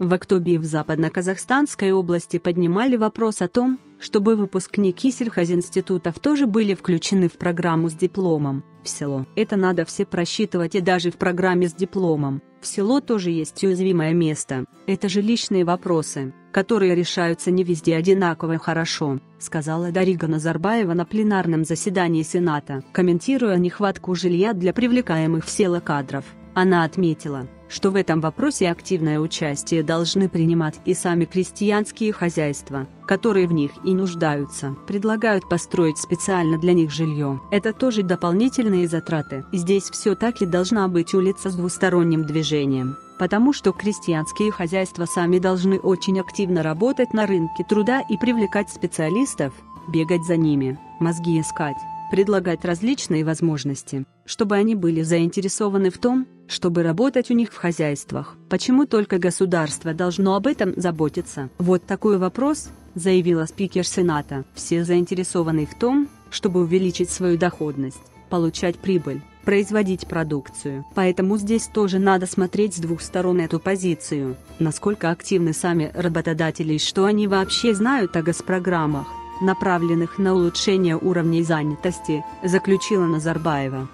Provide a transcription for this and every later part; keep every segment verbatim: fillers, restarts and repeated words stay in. В Актобе в Западно-Казахстанской области поднимали вопрос о том, чтобы выпускники сельхозинститутов тоже были включены в программу с дипломом «В село». Это надо все просчитывать, и даже в программе с дипломом «В село» тоже есть уязвимое место. Это жилищные вопросы, которые решаются не везде одинаково и хорошо, сказала Дарига Назарбаева на пленарном заседании Сената. Комментируя нехватку жилья для привлекаемых в село кадров, она отметила, что в этом вопросе активное участие должны принимать и сами крестьянские хозяйства, которые в них и нуждаются. Предлагают построить специально для них жилье. Это тоже дополнительные затраты. Здесь все-таки должна быть улица с двусторонним движением, потому что крестьянские хозяйства сами должны очень активно работать на рынке труда и привлекать специалистов, бегать за ними, мозги искать, предлагать различные возможности, чтобы они были заинтересованы в том, чтобы работать у них в хозяйствах. Почему только государство должно об этом заботиться? Вот такой вопрос, заявила спикер Сената. Все заинтересованы в том, чтобы увеличить свою доходность, получать прибыль, производить продукцию. Поэтому здесь тоже надо смотреть с двух сторон эту позицию, насколько активны сами работодатели и что они вообще знают о госпрограммах, направленных на улучшение уровней занятости, заключила Назарбаева.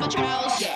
But